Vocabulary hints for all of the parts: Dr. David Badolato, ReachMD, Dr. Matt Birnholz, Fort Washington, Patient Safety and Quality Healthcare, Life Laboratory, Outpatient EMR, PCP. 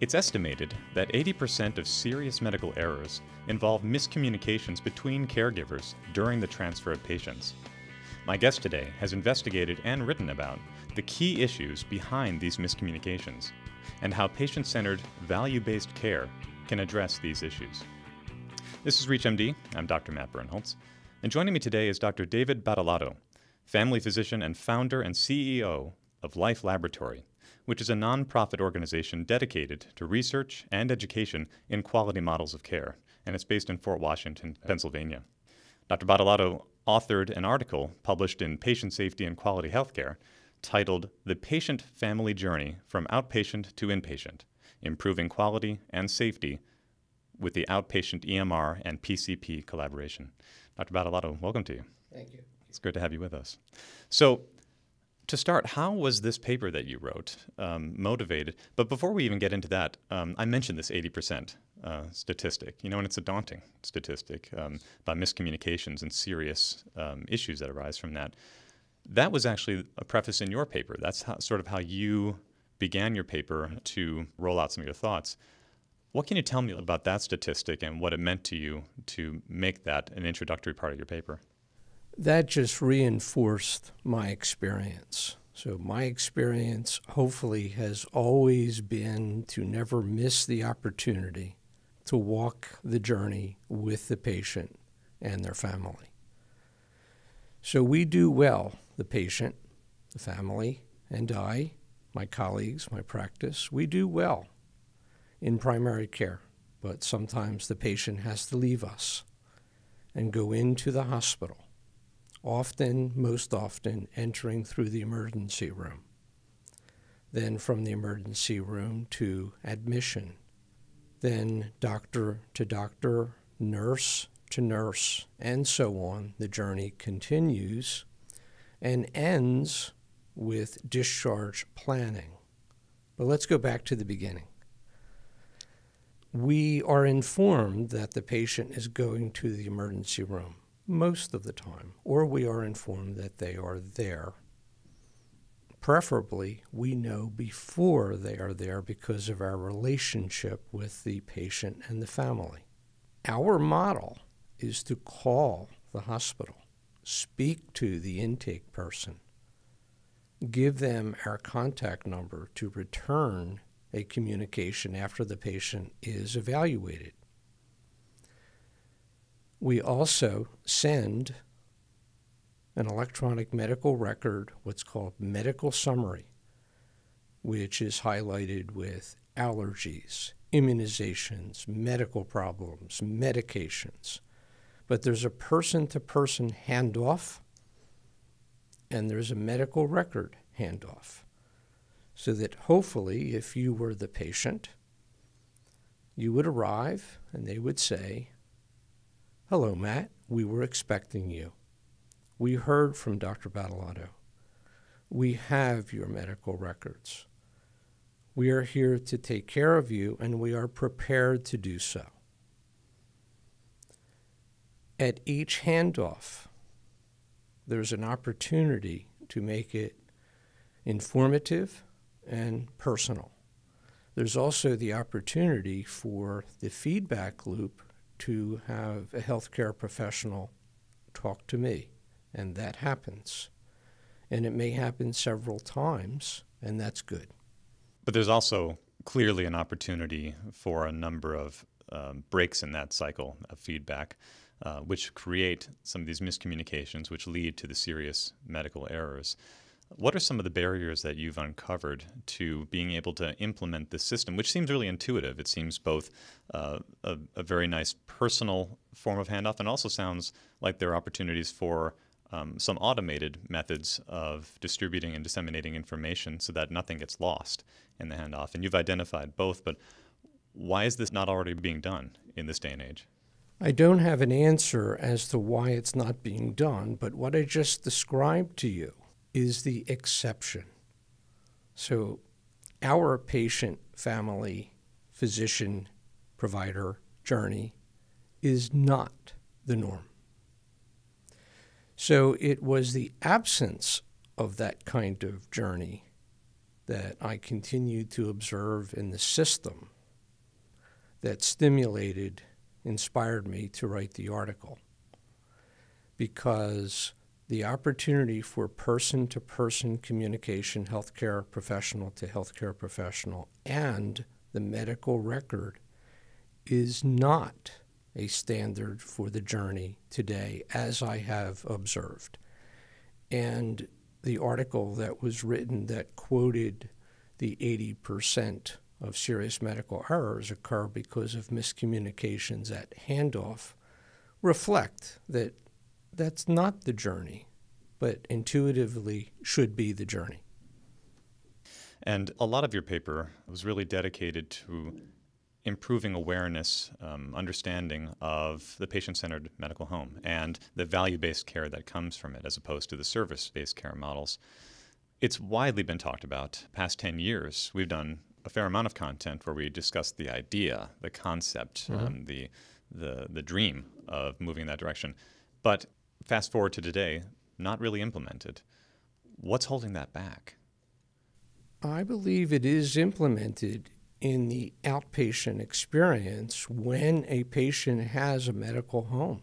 It's estimated that 80% of serious medical errors involve miscommunications between caregivers during the transfer of patients. My guest today has investigated and written about the key issues behind these miscommunications and how patient-centered, value-based care can address these issues. This is ReachMD. I'm Dr. Matt Birnholz, and joining me today is Dr. David Badolato, family physician and founder and CEO of Life Laboratory, which is a nonprofit organization dedicated to research and education in quality models of care, and it's based in Fort Washington, Pennsylvania. Dr. Badolato authored an article published in Patient Safety and Quality Healthcare titled "The Patient Family Journey from Outpatient to Inpatient, Improving Quality and Safety with the Outpatient EMR and PCP Collaboration." Dr. Badolato, welcome to you. Thank you. It's good to have you with us. So, to start, how was this paper that you wrote motivated? But before we even get into that, I mentioned this 80% statistic, and it's a daunting statistic about miscommunications and serious issues that arise from that. That was actually a preface in your paper. That's how, sort of how you began your paper to roll out some of your thoughts. What can you tell me about that statistic and what it meant to you to make that an introductory part of your paper? That just reinforced my experience. So my experience, hopefully, has always been to never miss the opportunity to walk the journey with the patient and their family. So we do well, the patient, the family, and I, my colleagues, my practice, we do well in primary care, but sometimes the patient has to leave us and go into the hospital, often, most often, entering through the emergency room. Then from the emergency room to admission. Then doctor to doctor, nurse to nurse, and so on. The journey continues and ends with discharge planning. But let's go back to the beginning. We are informed that the patient is going to the emergency room most of the time, or we are informed that they are there. Preferably, we know before they are there because of our relationship with the patient and the family. Our model is to call the hospital, speak to the intake person, give them our contact number to return a communication after the patient is evaluated. We also send an electronic medical record, what's called medical summary, which is highlighted with allergies, immunizations, medical problems, medications. But there's a person-to-person handoff, and there's a medical record handoff, so that hopefully if you were the patient, you would arrive and they would say, "Hello, Matt. We were expecting you. We heard from Dr. Badolato. We have your medical records. We are here to take care of you, and we are prepared to do so." At each handoff, there's an opportunity to make it informative and personal. There's also the opportunity for the feedback loop to have a healthcare professional talk to me, and that happens. And it may happen several times, and that's good. But there's also clearly an opportunity for a number of breaks in that cycle of feedback, which create some of these miscommunications, which lead to the serious medical errors. What are some of the barriers that you've uncovered to being able to implement this system, which seems really intuitive? It seems both a very nice personal form of handoff, and also sounds like there are opportunities for some automated methods of distributing and disseminating information so that nothing gets lost in the handoff. And you've identified both, but why is this not already being done in this day and age? I don't have an answer as to why it's not being done, but what I just described to you is the exception. So our patient, family, physician, provider journey is not the norm. So it was the absence of that kind of journey that I continued to observe in the system that stimulated, inspired me to write the article, because the opportunity for person-to-person communication, healthcare professional to healthcare professional, and the medical record is not a standard for the journey today, as I have observed. And the article that was written that quoted the 80% of serious medical errors occur because of miscommunications at handoff reflect that that's not the journey, but intuitively should be the journey. And a lot of your paper was really dedicated to improving awareness, understanding of the patient-centered medical home and the value-based care that comes from it as opposed to the service-based care models. It's widely been talked about. Past 10 years, we've done a fair amount of content where we discuss the idea, the concept, the dream of moving in that direction. But fast forward to today, not really implemented. What's holding that back? I believe it is implemented in the outpatient experience when a patient has a medical home.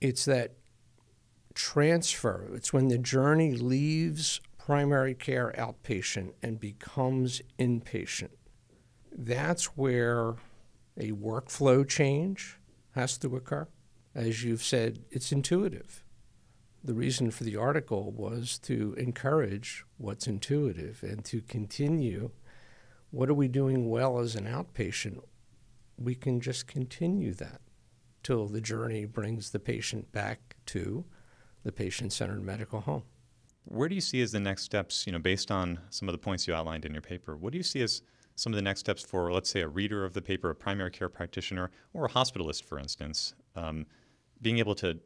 It's that transfer. It's when the journey leaves primary care outpatient and becomes inpatient. That's where a workflow change has to occur. As you've said, it's intuitive. The reason for the article was to encourage what's intuitive and to continue. What are we doing well as an outpatient? We can just continue that till the journey brings the patient back to the patient-centered medical home. Where do you see as the next steps, based on some of the points you outlined in your paper, what do you see as some of the next steps for, let's say, a reader of the paper, a primary care practitioner, or a hospitalist, for instance, being able to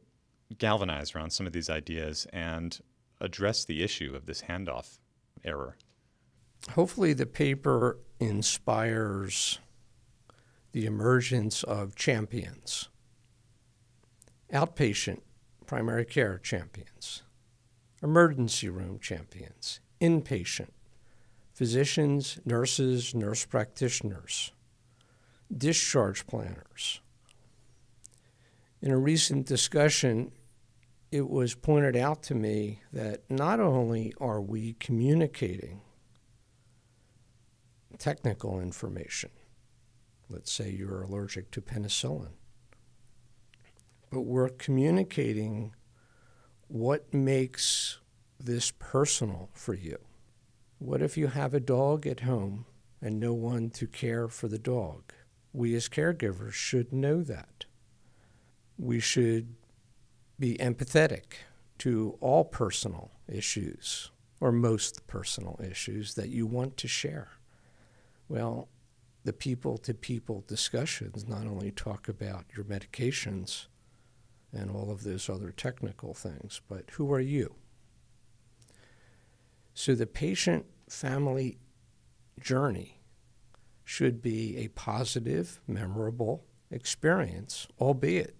galvanize around some of these ideas and address the issue of this handoff error? Hopefully the paper inspires the emergence of champions, outpatient primary care champions, emergency room champions, inpatient, physicians, nurses, nurse practitioners, discharge planners. In a recent discussion, it was pointed out to me that not only are we communicating technical information, let's say you're allergic to penicillin, but we're communicating what makes this personal for you. What if you have a dog at home and no one to care for the dog? We as caregivers should know that. We should be empathetic to all personal issues, or most personal issues that you want to share. Well, the people-to-people discussions not only talk about your medications and all of those other technical things, but who are you? So the patient-family journey should be a positive, memorable experience, albeit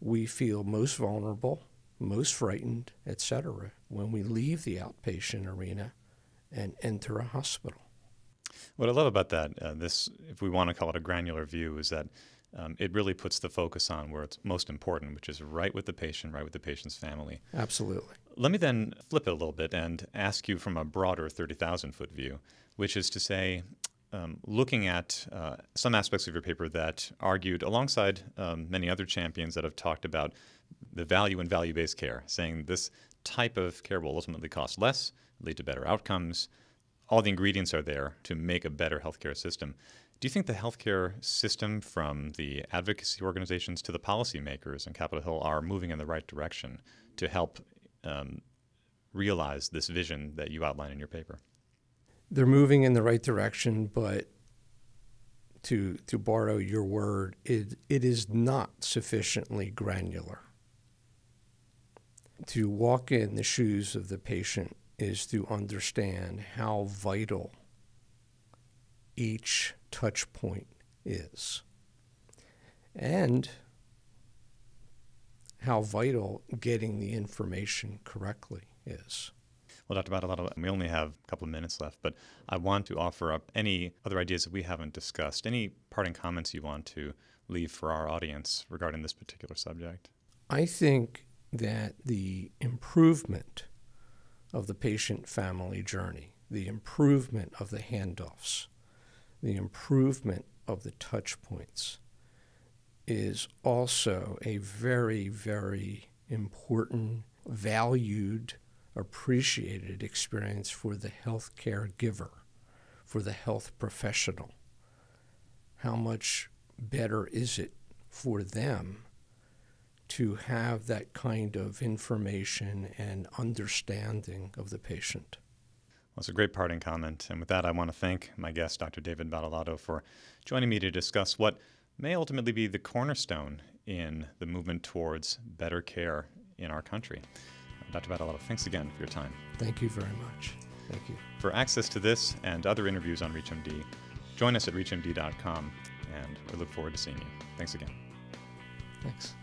we feel most vulnerable, most frightened, etc., when we leave the outpatient arena and enter a hospital. What I love about that, this, if we want to call it a granular view, is that it really puts the focus on where it's most important, which is right with the patient, right with the patient's family. Absolutely. Let me then flip it a little bit and ask you from a broader 30,000-foot view, which is to say, looking at some aspects of your paper that argued, alongside many other champions that have talked about the value in value-based care, saying this type of care will ultimately cost less, lead to better outcomes. All the ingredients are there to make a better healthcare system. Do you think the healthcare system, from the advocacy organizations to the policymakers on Capitol Hill, are moving in the right direction to help realize this vision that you outline in your paper? They're moving in the right direction, but to borrow your word, it is not sufficiently granular. To walk in the shoes of the patient is to understand how vital each touch point is and how vital getting the information correctly is. Well, Dr. Badolato, we only have a couple of minutes left, but I want to offer up any other ideas that we haven't discussed, any parting comments you want to leave for our audience regarding this particular subject. I think that the improvement of the patient-family journey, the improvement of the handoffs, the improvement of the touch points is also a very, very important, valued, appreciated experience for the healthcare giver, for the health professional. How much better is it for them to have that kind of information and understanding of the patient? Well, it's a great parting comment, and with that I want to thank my guest, Dr. David Badolato, for joining me to discuss what may ultimately be the cornerstone in the movement towards better care in our country. Dr. Badolato, thanks again for your time. Thank you very much. Thank you. For access to this and other interviews on ReachMD, join us at reachmd.com, and we look forward to seeing you. Thanks again. Thanks.